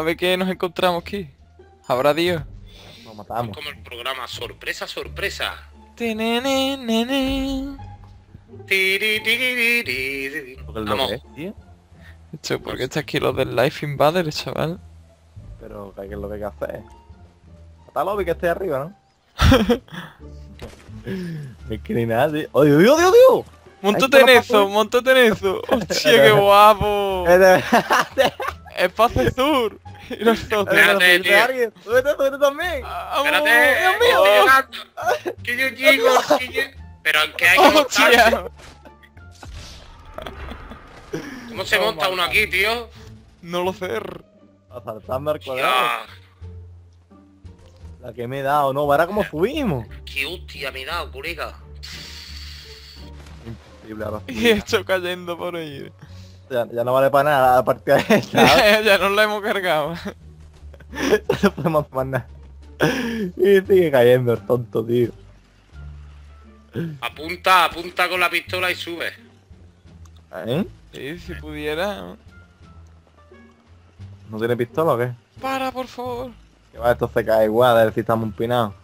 A ver qué nos encontramos aquí. Habrá Dios. Nos matamos. Como el programa Sorpresa, Sorpresa. Vamos. Esto, ¿por qué está aquí lo del Life Invader, chaval? Pero que lo que hay que hacer. Está lobby que esté arriba, ¿no? Es que ni nada, tío. ¡Odio, odio, odio, odio! ¡Móntate en eso, móntate en eso! ¡Hostia, qué guapo! ¡Espacio Sur! ¡Y nosotros! ¡Espérate, tío! ¡Súbete, súbete también! ¡Espérate! ¡Dios mío! ¡Que yo llego! ¡Pero en qué hay que montarse! ¿Cómo se monta uno aquí, tío? No lo sé. Asaltarme al cuadrado. La que me he dado, no, ahora como subimos. ¡Qué hostia me he dado, colega! Imposible ahora. Y esto cayendo por ahí. Ya no vale para nada la partida esta. Ya nos la hemos cargado. No podemos tomar nada. Y sigue cayendo el tonto, tío. Apunta, apunta con la pistola y sube. ¿Eh? Sí, si pudiera. ¿No tiene pistola o qué? Para, por favor. Que va, esto se cae igual, a ver si estamos empinados.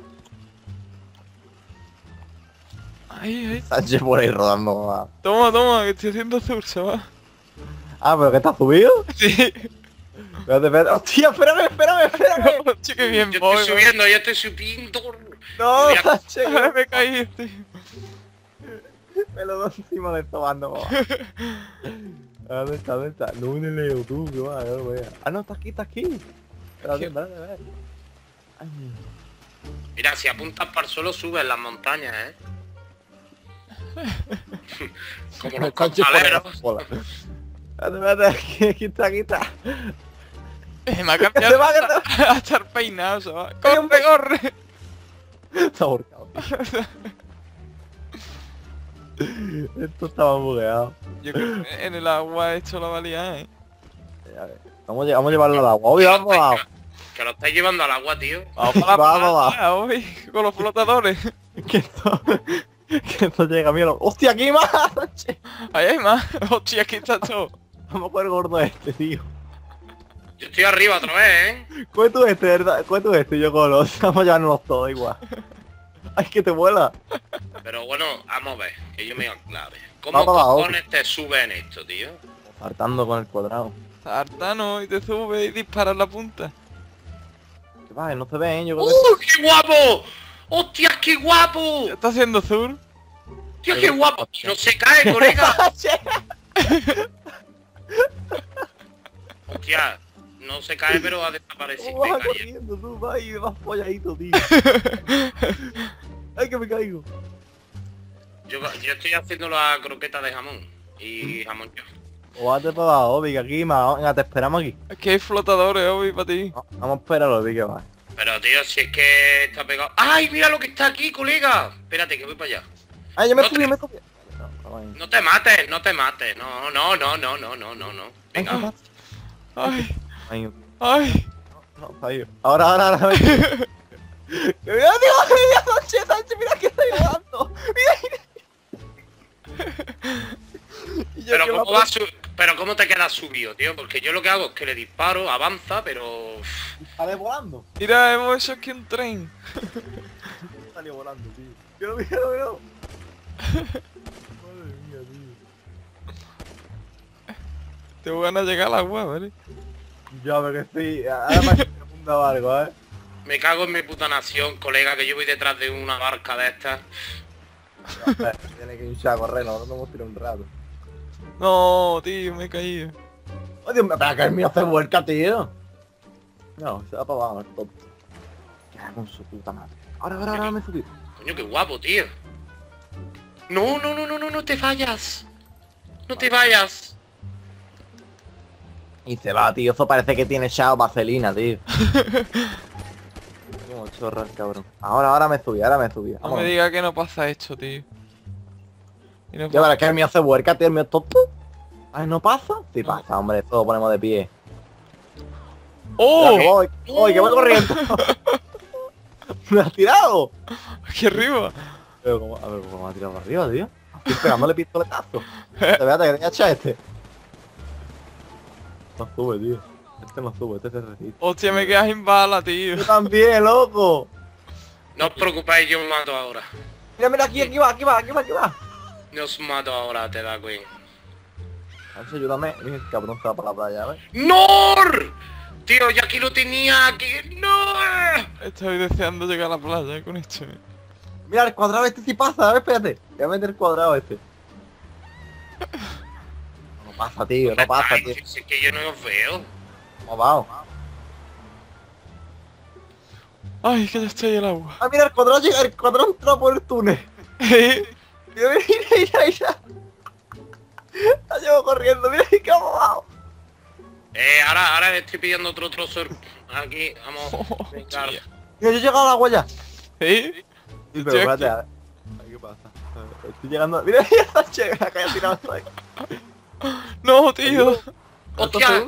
Ay, ay. Sánchez por ahí rodando, va. Toma, toma, que estoy haciendo sursa, va. Ah, pero que está subido. Sí. Espérate, espérate. ¡Hostia, espérame, espérame, espérame! No, che, bien, yo voy, estoy subiendo, yo estoy subiendo. No, Sánchez, me he caído, tío. Me lo doy encima de esto, bando, va. ¿Dónde está? ¿Dónde está? No me leo, tú, que va, no lo veo. Ah, no, está aquí, está aquí. Mira, si apuntas para el suelo subes las montañas, ¿eh? Como los costaleros. Quita, quita. Me ha cambiado a estar peinado, chaval. ¡Corre, corre! Está ahorcado. Esto estaba bugueado. Yo creo que en el agua esto la valía, ¿eh? Vamos a llevarlo al agua. Obvio, vamos al agua. Que lo estáis llevando al agua, tío. Vamos a la playa, hoy, con los flotadores. Que esto llega, mira. ¡Hostia, aquí hay más! Ahí hay más. ¡Hostia, aquí está todo! Vamos con el gordo este, tío. Yo estoy arriba otra vez, ¿eh? Coge tú este, ¿verdad? Coge tú este, yo con los... Vamos a llevarnos todos igual. ¡Ay, que te vuela! Pero bueno, vamos a ver, que yo me hago clave. ¿Cómo cojones te sube en esto, tío? Saltando con el cuadrado. Saltano y te sube y disparas la punta. Vale, no te ven, yo creo que... ¡Qué guapo! ¡Hostia, qué guapo! ¿Está haciendo sur? ¡Tío, qué guapo! ¡No se cae, colega! ¡Hostia! No se cae, pero ha desaparecido. ¡Vas corriendo, tú! ¡Vas y vas folladito, tío! ¡Ay, que me caigo! Yo estoy haciendo la croqueta de jamón. Y jamón yo. Jugate para abajo, Obi, que aquí, venga, te esperamos aquí. Es que hay flotadores, Obi, para ti. No, vamos a esperar, Obi, que va. Pero, tío, si es que está pegado... ¡Ay, mira lo que está aquí, colega! Espérate, que voy para allá. ¡Ay, yo me subí, me subí! No te mates, no te mates. No, no, no, no, no, no, no, no. Venga. ¡Ay! ¡Ay! ¡Ay! No, no, ahí. Ahora, ahora, ahora. ¡Mira, tío! ¡Mira, Sánchez! ¡Mira que estoy jugando! ¡Mira, mira! Pero ¿cómo va a subir? Pero ¿cómo te quedas subido, tío? Porque yo lo que hago es que le disparo, avanza, pero... Sale volando. Mira, hemos hecho aquí un tren. Salió volando, tío. Yo lo vi, lo veo. Madre mía, tío. Te van a llegar al agua, ¿vale? Ya, pero que estoy... Además que me apunta algo, ¿eh? Me cago en mi puta nación, colega, que yo voy detrás de una barca de estas. Tiene que hinchar a correr, no hemos tirado un rato. No, tío, me he caído. Oh, Dios mío, para que me hace vuelta, tío. No, se va para abajo, el tonto. ¿Qué hago con su puta madre? Ahora, ahora, ahora me subí. Coño, qué guapo, tío. No, no, no, no, no, no te vayas. No te vayas. Y se va, tío. Eso parece que tiene echado vaselina, tío. Como chorro el cabrón. Ahora, ahora me subí, ahora me subí. Vamos. No me diga que no pasa esto, tío. No, ya, para que el mío hace huerca, tío, el mío es tonto. Ay, ¿no pasa? Sí pasa, hombre, todo lo ponemos de pie. ¡Oh! ¡Uy, que voy corriendo! ¡Me has tirado! ¡Aquí arriba! Pero, ¿cómo? A ver, ¿cómo me has tirado para arriba, tío? Estoy pegándole pistoletazo. Espérate, que te echa este. No sube, tío. Este no sube, este se resiste. Hostia, me quedas sin bala, tío. Yo también, loco. No os preocupéis, yo os mato ahora. Mira, mira, aquí, aquí va, aquí va, aquí va, aquí va. Yo os mato ahora, te da, güey. Alonso, ayúdame. Mira, el cabrón está para la playa, ¿ves? ¡Nor! Tío, yo aquí lo tenía, aquí... ¡No! Estoy deseando llegar a la playa con esto. Mira, el cuadrado este sí pasa, a ver, espérate. Voy a meter el cuadrado este. No pasa, tío, no pasa, tío. Es que yo no los veo. No, vamos. Ay, es que ya estoy en el agua. Ah, mira, el cuadrado llega, el cuadrado entra por el túnel. Mira, mira, mira. La llevo corriendo, mira, que ha bobado. Ahora le estoy pidiendo otro trozo aquí, vamos. Mira, yo he llegado a la huella. ¿Sí? Pero espérate, a ver, ¿qué pasa? Estoy llegando... Mira, mira, che, la calle ha tirado. No, tío. ¡Hostia!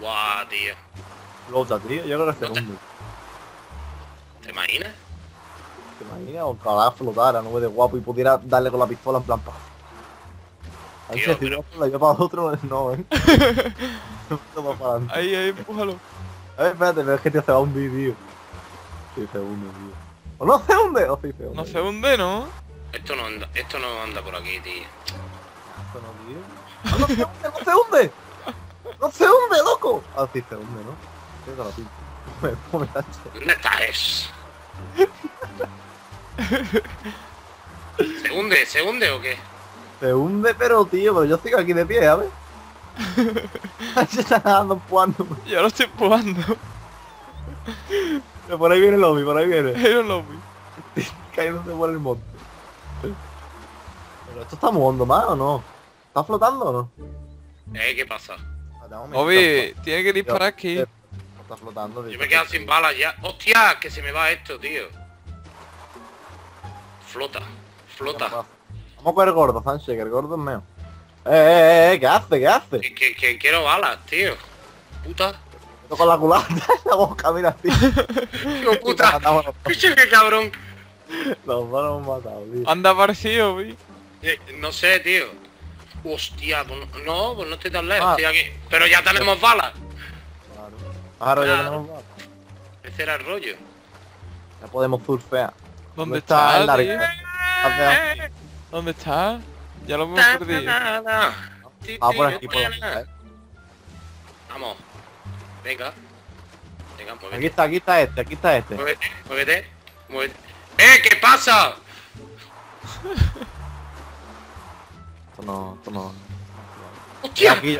Guau, tío. Lota, tío, yo creo que es segundo. ¿Te imaginas? ¿Te imaginas? Ojalá flotara, no me de guapo y pudiera darle con la pistola en plan pa. Ahí tío, se tiró, pero... la yo para otro, no, ¿eh? No para adelante. Ahí, ahí, empújalo. A ver, espérate, pero es que tío se va a hundir, tío. Sí, se hunde, tío. ¿O no se hunde? ¿O sí se hunde? No se hunde, ¿no? Esto no anda por aquí, tío. Esto no, tío. ¡No se hunde! ¡No se hunde, loco! Ah, sí se hunde, ¿no? Tengo la pinta. Pobre H. ¿Dónde estás? ¿Se hunde o qué? Se hunde, pero tío, pero yo sigo aquí de pie, ¿sabes? Se está dando empujando. Yo lo estoy empujando. Pero por ahí viene el lobby, por ahí viene. Era el lobby. Cayéndose por el monte. Pero esto está muy hondo más, ¿o no? ¿Está flotando o no? ¿Qué pasa? Obi, tiene que disparar aquí. Está flotando, tío. Yo me quedo sin balas ya. ¡Hostia! Que se me va esto, tío. Flota, flota. Vamos a coger gordo, Sanche, que el gordo es mío. ¿Qué hace? ¿Qué hace? Que quiero balas, tío. Puta. Con la culata en la boca, mira, tío. ¡Qué puta! ¡Qué cabrón! Los malos hemos matado, tío. Anda parecido, vi. No sé, tío. Hostia, pues no, pues no estoy tan lejos, estoy aquí. Pero ya tenemos balas. Claro. Ahora ya tenemos balas. Ese era el rollo. Ya podemos surfear. ¿Dónde está? ¿Dónde está? Ya lo hemos perdido. Ah, por aquí, por aquí. Vamos. Venga, venga, muévete. Aquí está este, aquí está este. Muévete, muévete, muévete. ¿Qué pasa? Esto no, esto no. ¡Hostia! Aquí...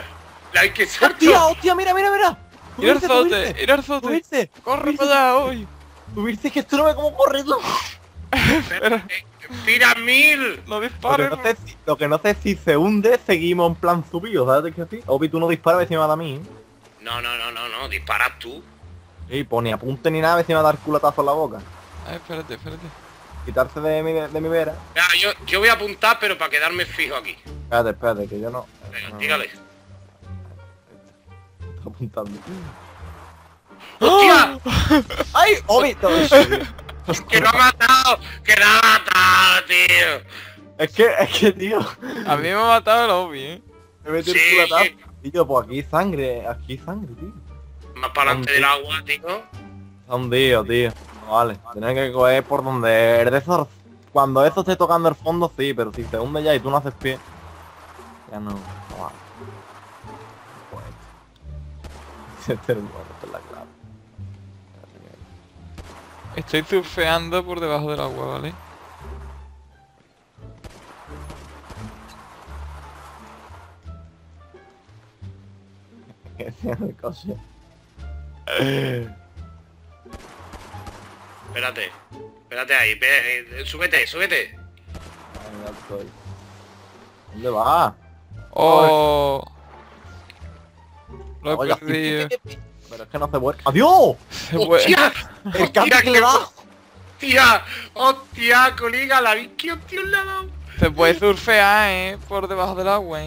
¡Ay, qué salto! ¡Hostia, hostia! ¡Mira, mira, mira! ¡Mira el SOTE! ¡Mira el SOTE! ¡Subirse! ¡Corre para allá hoy! ¡Subirse! ¡Que esto no ve como corre tú! ¡Tira mil! ¡No dispares! Lo que no sé es si se hunde, seguimos en plan subido, ¿sabes qué decir? Obi, tú no disparas encima de mí, ¿eh? No, no, no, no, no, disparas tú. Sí, pues ni apunte ni nada, a ver si me va a dar culatazo en la boca. A ver, espérate, espérate. Quitarse de mi vera. Ya, yo voy a apuntar, pero para quedarme fijo aquí. Espérate, espérate, que yo no... Venga, no, dígale. Está apuntando. ¡Hostia! ¡Ay! ¡Obi! ¡Que lo ha matado! ¡Que lo ha matado, tío! Es que, tío... A mí me ha matado el Obi, ¿eh? Me metió el culatazo. Sí. Tío, pues aquí sangre, tío. Más para adelante del agua, tío. Hundido, tío. No, vale, tienes que coger por donde... Cuando eso esté tocando el fondo, sí, pero si se hunde ya y tú no haces pie... Ya no... No vale. Pues... Este es el bueno, esta es la clave. Estoy surfeando por debajo del agua, ¿vale? Espérate, espérate ahí, súbete, súbete. ¿Dónde vas? Oh, lo he perdido. Pero es que no se vuelve. ¡Adiós! ¡Hostia! ¡El cambio que le da! ¡Hostia! ¡Hostia, colega! ¡La vi que hostia le ha dado! Se puede surfear, por debajo del agua,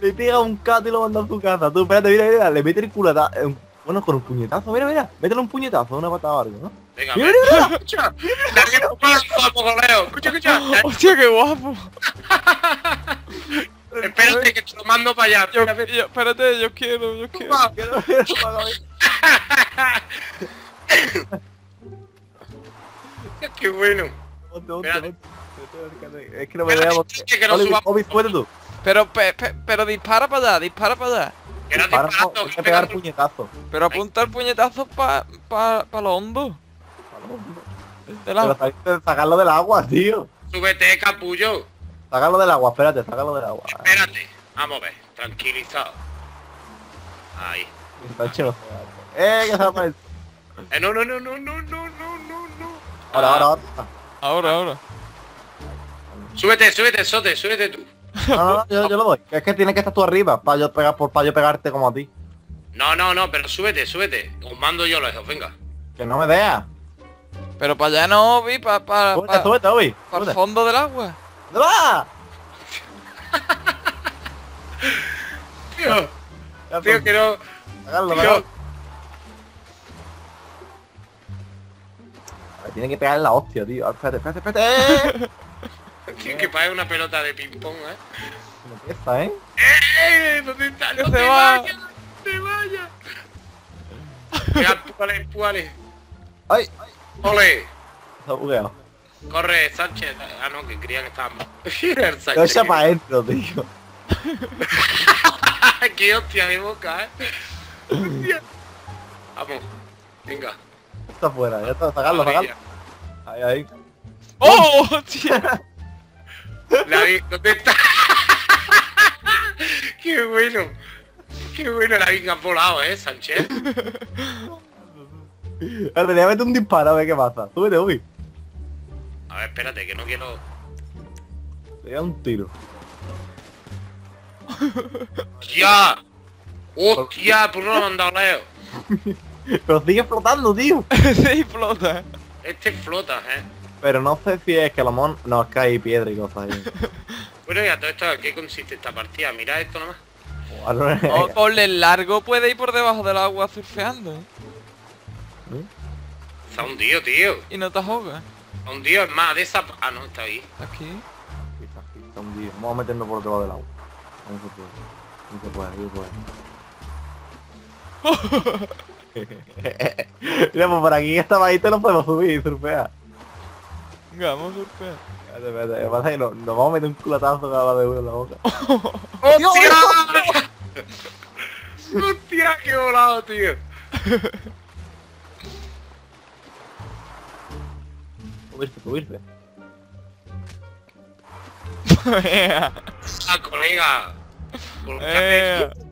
Le pega un cato y lo manda a su casa. Tú, espérate, mira, mira, le mete el culatazo. Bueno, con un puñetazo, mira, mira. Métele un puñetazo, una patada o algo, ¿no? Venga, mira, mira, mira. Escucha, escucha, escucha. ¡Hostia, qué guapo! Espérate, que te lo mando para allá. Espérate, yo quiero. Qué bueno. Es que no me veamos. Pero dispara para allá, dispara para allá. Hay que pegar puñetazos. Pero apunta el puñetazo para los hondos. Pero sacarlo del agua, tío. Súbete, capullo. Sácalo del agua, espérate, sácalo del agua. Espérate, vamos a ver, tranquilizado. Ahí. Que se aparece. No. Ahora. Súbete, Sote, súbete tú. No, yo lo doy. Es que tienes que estar tú arriba para yo pegar, para yo pegarte como a ti. No, pero súbete. Os mando yo los dos, venga. Que no me veas. Pero para allá no, Obi, súbete, Obi. Para el fondo del agua. ¡Va! Tío, que no. Agarlo. Tienen que pegar en la hostia, tío. Espérate. Tienen que pagar una pelota de ping-pong, ¿eh? No empieza, ¿eh? ¿Dónde está? ¡No te vayas! ¡No te vayas! ¡Empújale! ¡Ay! ¡Ole! Está bugueado. Corre, Sánchez. Ah, no, que creía que estaba mal. Lo echa para adentro, tío. ¡Qué hostia mi boca, eh! Hostia. Vamos, venga. Está fuera, ya está, sacarlo. Ahí. ¡Oh, hostia! ¿Dónde está? ¡Qué bueno! ¡Qué bueno! La vinga volado, Sánchez. A ver, tenía que meter un disparo, a ver qué pasa. Súbete, Obi. A ver, espérate, que no quiero... Le da un tiro. ¡Hostia! ¡Hostia! ¿Por qué no lo han dado, Leo? Pero sigue flotando, tío. Sí, flota. Este flota, Pero no sé si es que a lo mejor nos cae piedra y cosas ahí. Bueno, y a todo esto, ¿a qué consiste esta partida? Mirad esto nomás. Por el largo puede ir por debajo del agua surfeando. Está hundido, tío. Y no te ahogas. Hundido, es más, de esa... Ah, no, está ahí. Aquí. Está hundido. Vamos a meternos por otro lado del agua. No se puede. Mira, pues por aquí esta bajita no podemos subir y surfear. Vamos a surfear. Espérate, pasa que nos vamos a meter un culatazo cada vez de uno en la boca. ¡Hostia! ¡Hostia, qué volado, tío! Subirse. ¡Ah, colega!